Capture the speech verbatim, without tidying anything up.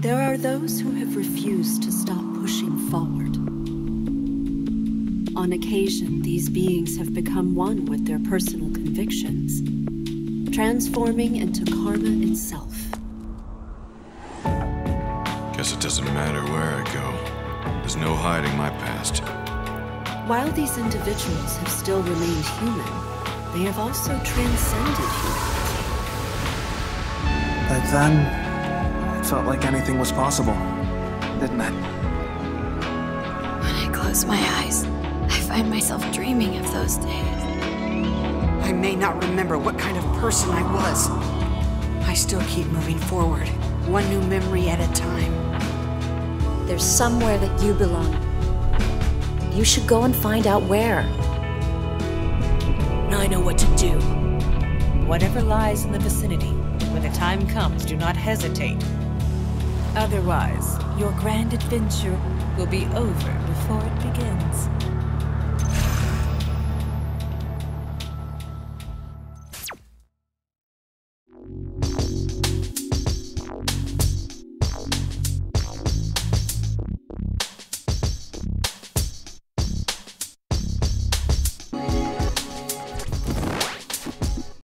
There are those who have refused to stop pushing forward. On occasion, these beings have become one with their personal convictions, transforming into karma itself. Guess it doesn't matter where I go. There's no hiding my past. While these individuals have still remained human, they have also transcended humanity. But then, it felt like anything was possible, didn't it? When I close my eyes, I find myself dreaming of those days. I may not remember what kind of person I was. I still keep moving forward, one new memory at a time. There's somewhere that you belong. You should go and find out where. Now I know what to do. Whatever lies in the vicinity, when the time comes, do not hesitate. Otherwise, your grand adventure will be over before it begins.